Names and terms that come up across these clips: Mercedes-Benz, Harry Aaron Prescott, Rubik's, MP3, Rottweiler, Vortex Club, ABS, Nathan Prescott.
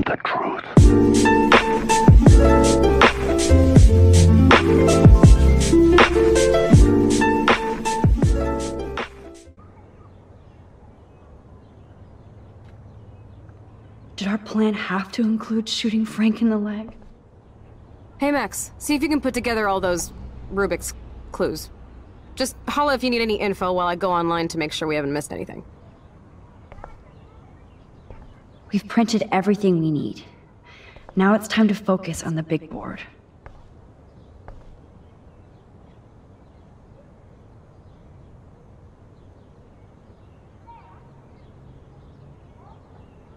the truth. Did our plan have to include shooting Frank in the leg? Hey Max, see if you can put together all those Rubik's clues. Just holla if you need any info while I go online to make sure we haven't missed anything. We've printed everything we need. Now it's time to focus on the big board.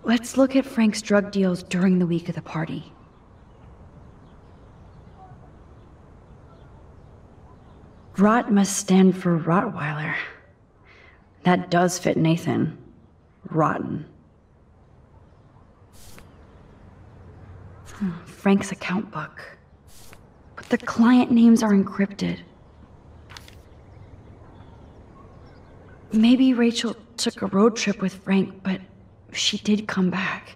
Let's look at Frank's drug deals during the week of the party. Rot must stand for Rottweiler. That does fit Nathan. Rotten. Frank's account book. But the client names are encrypted. Maybe Rachel took a road trip with Frank, but she did come back.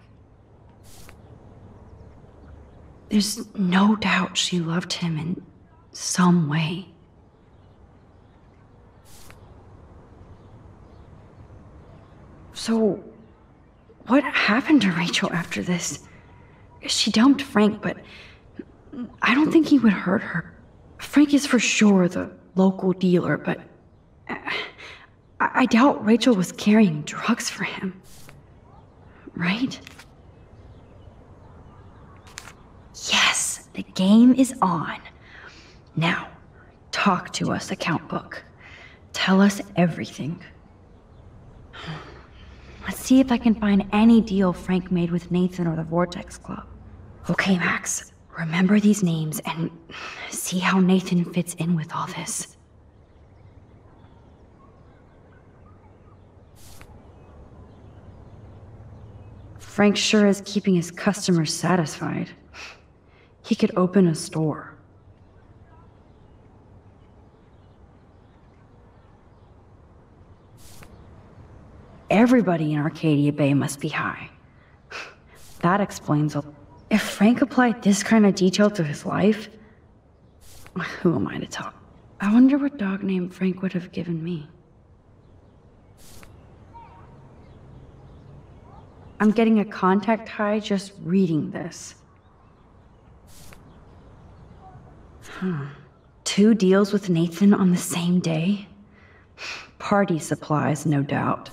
There's no doubt she loved him in some way. So, what happened to Rachel after this? She dumped Frank, but I don't think he would hurt her. Frank is for sure the local dealer, but I doubt Rachel was carrying drugs for him. Right? Yes, the game is on. Now, talk to us, account book. Tell us everything. Let's see if I can find any deal Frank made with Nathan or the Vortex Club. Okay, Max. Remember these names and see how Nathan fits in with all this. Frank sure is keeping his customers satisfied. He could open a store. Everybody in Arcadia Bay must be high. That explains a lot. If Frank applied this kind of detail to his life, who am I to tell? I wonder what dog name Frank would have given me. I'm getting a contact high just reading this. Two deals with Nathan on the same day? Party supplies, no doubt.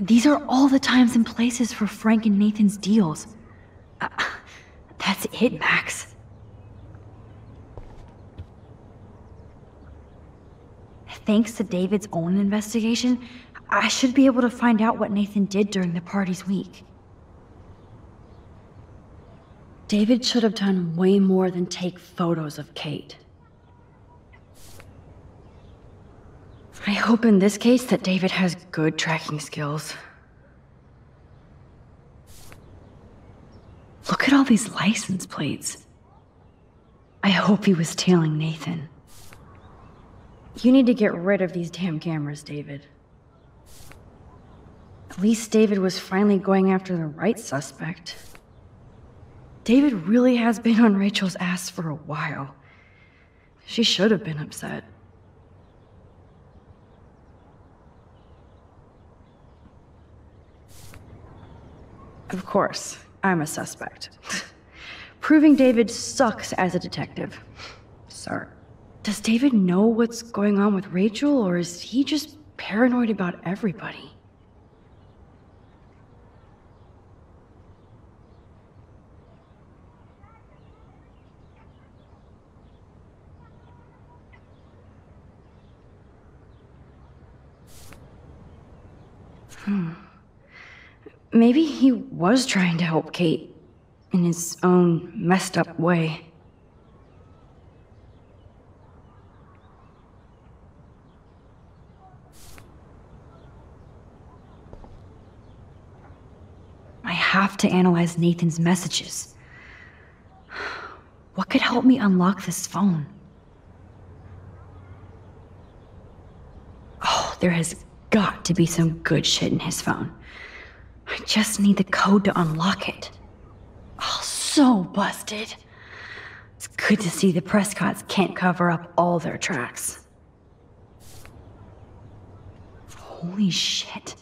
These are all the times and places for Frank and Nathan's deals. That's it, Max. Thanks to David's own investigation, I should be able to find out what Nathan did during the party's week. David should have done way more than take photos of Kate. I hope in this case that David has good tracking skills. Look at all these license plates. I hope he was tailing Nathan. You need to get rid of these damn cameras, David. At least David was finally going after the right suspect. David really has been on Rachel's ass for a while. She should have been upset. Of course, I'm a suspect. Proving David sucks as a detective. Sorry. Does David know what's going on with Rachel, or is he just paranoid about everybody? Maybe he was trying to help Kate, in his own messed-up way. I have to analyze Nathan's messages. What could help me unlock this phone? there has got to be some good shit in his phone. I just need the code to unlock it. Oh, so busted. It's good to see the Prescotts can't cover up all their tracks. Holy shit.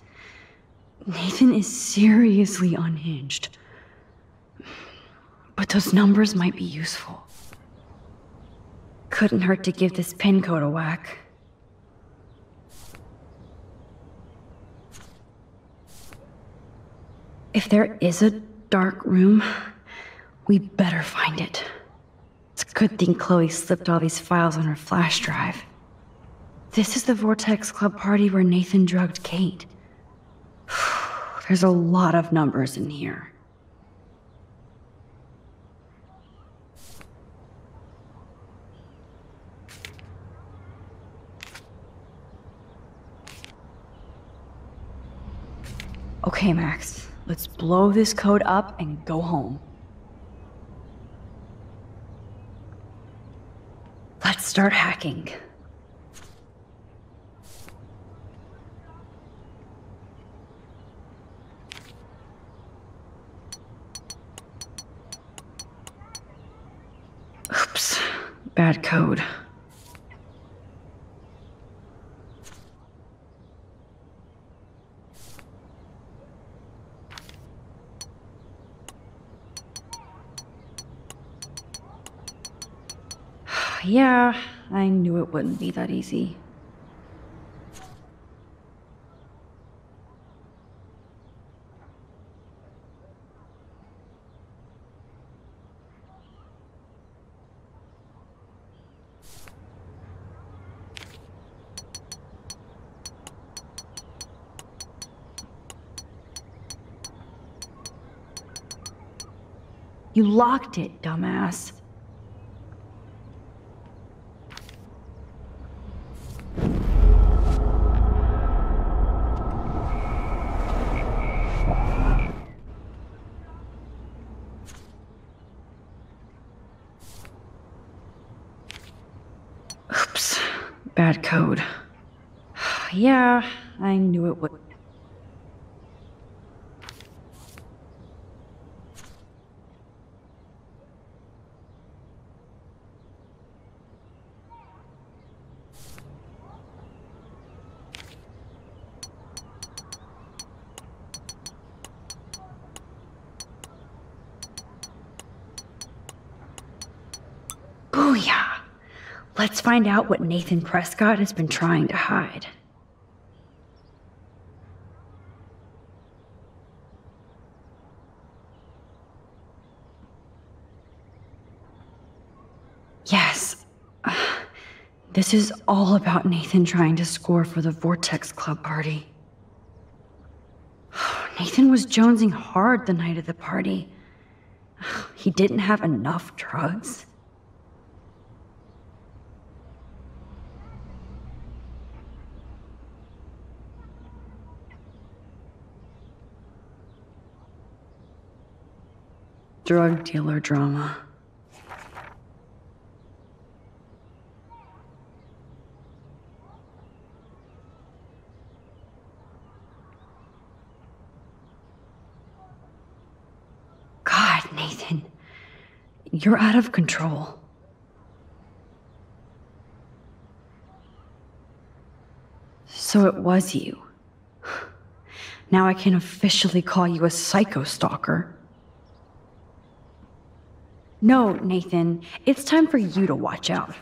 Nathan is seriously unhinged. But those numbers might be useful. Couldn't hurt to give this pin code a whack. If there is a dark room, we better find it. It's a good thing Chloe slipped all these files on her flash drive. This is the Vortex Club party where Nathan drugged Kate. There's a lot of numbers in here. Okay, Max, let's blow this code up and go home. Let's start hacking. Oops, bad code. Yeah, I knew it wouldn't be that easy. You locked it, dumbass. Oops, bad code. Yeah, I knew it would. Booyah! Let's find out what Nathan Prescott has been trying to hide. Yes, this is all about Nathan trying to score for the Vortex Club party. Nathan was jonesing hard the night of the party. He didn't have enough drugs. Drug dealer drama. God, Nathan, you're out of control. So it was you. Now I can officially call you a psycho stalker. No, Nathan, it's time for you to watch out,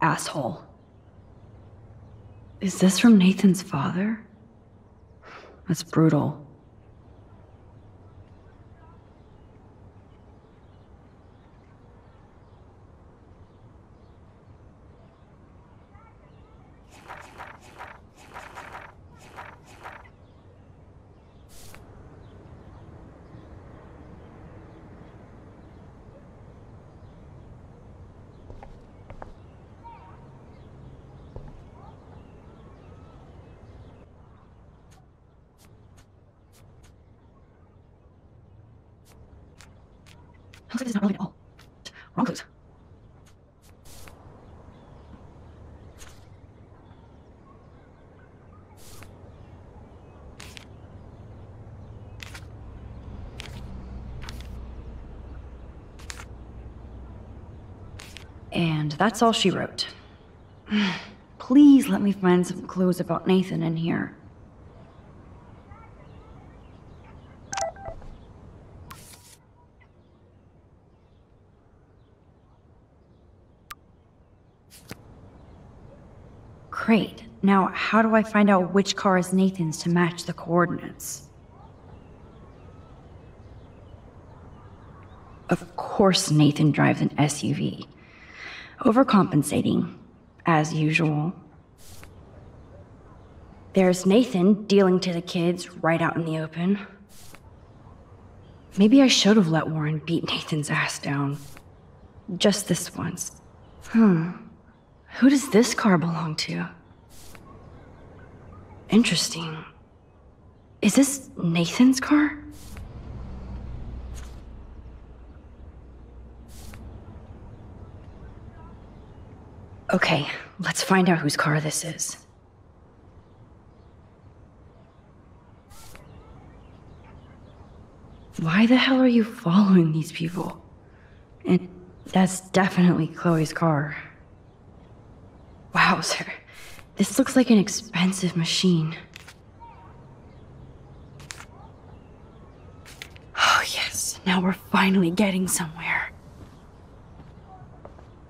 asshole. Is this from Nathan's father? That's brutal. Looks like it's not relevant at all. Wrong clues. And that's all she wrote. Please let me find some clues about Nathan in here. Great. Now, how do I find out which car is Nathan's to match the coordinates? Of course Nathan drives an SUV. Overcompensating, as usual. There's Nathan dealing to the kids right out in the open. Maybe I should have let Warren beat Nathan's ass down. Just this once. Who does this car belong to? Interesting. Is this Nathan's car? Okay, let's find out whose car this is. Why the hell are you following these people? And that's definitely Chloe's car. Wowzer, this looks like an expensive machine. Oh yes, now we're finally getting somewhere.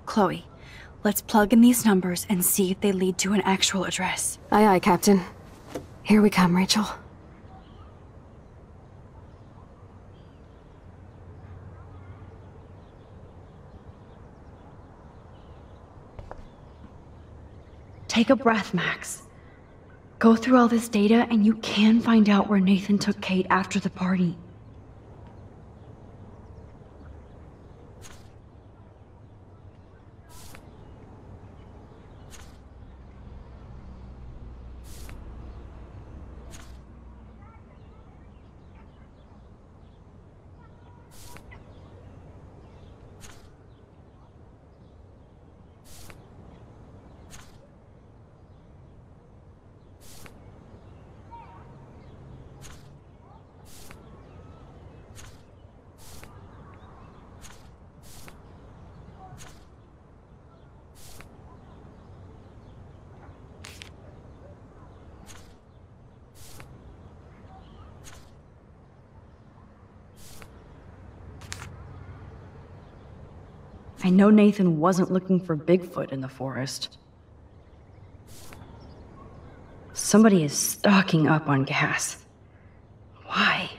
Chloe. Let's plug in these numbers and see if they lead to an actual address. Aye, aye, Captain. Here we come, Rachel. Take a breath, Max. Go through all this data and you can find out where Nathan took Kate after the party. I know Nathan wasn't looking for Bigfoot in the forest. Somebody is stocking up on gas. Why?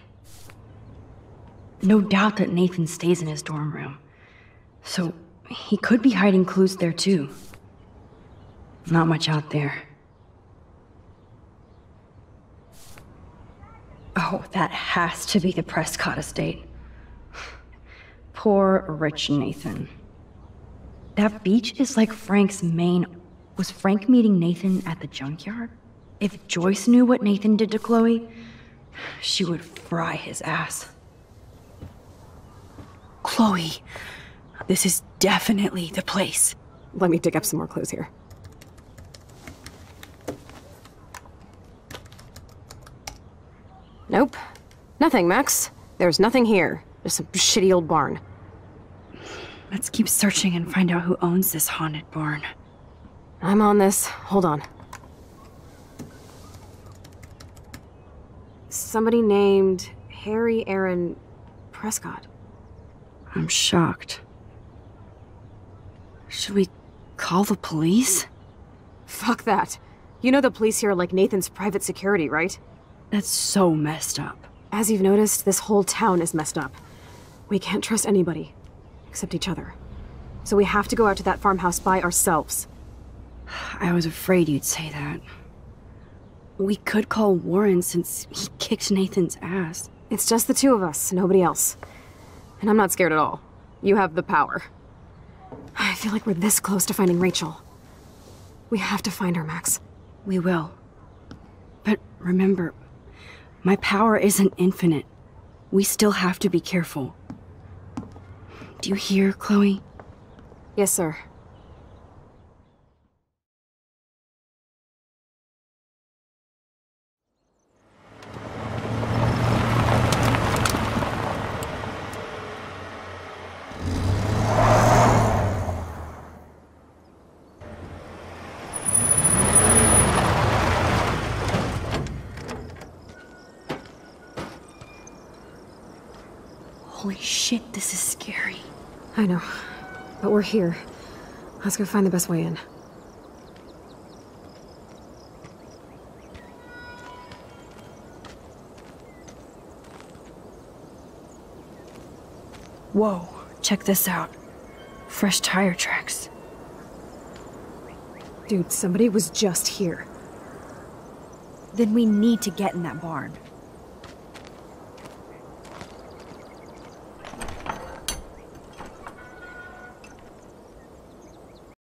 No doubt that Nathan stays in his dorm room, so he could be hiding clues there too. Not much out there. Oh, that has to be the Prescott estate. Poor, rich Nathan. That beach is like Frank's main. Was Frank meeting Nathan at the junkyard? If Joyce knew what Nathan did to Chloe, she would fry his ass. Chloe, this is definitely the place. Let me dig up some more clues here. Nope. Nothing, Max. There's nothing here. There's some shitty old barn. Let's keep searching and find out who owns this haunted barn. I'm on this. Hold on. Somebody named Harry Aaron Prescott. I'm shocked. Should we call the police? Fuck that. You know the police here are like Nathan's private security, right? That's so messed up. As you've noticed, this whole town is messed up. We can't trust anybody. Except each other. So we have to go out to that farmhouse by ourselves. I was afraid you'd say that. We could call Warren since he kicked Nathan's ass. It's just the two of us, nobody else. And I'm not scared at all. You have the power. I feel like we're this close to finding Rachel. We have to find her, Max. We will. But remember, my power isn't infinite. We still have to be careful. Do you hear, Chloe? Yes, sir. Shit, this is scary. I know, but we're here. Let's go find the best way in. Whoa, check this out. Fresh tire tracks. Dude, somebody was just here. Then we need to get in that barn.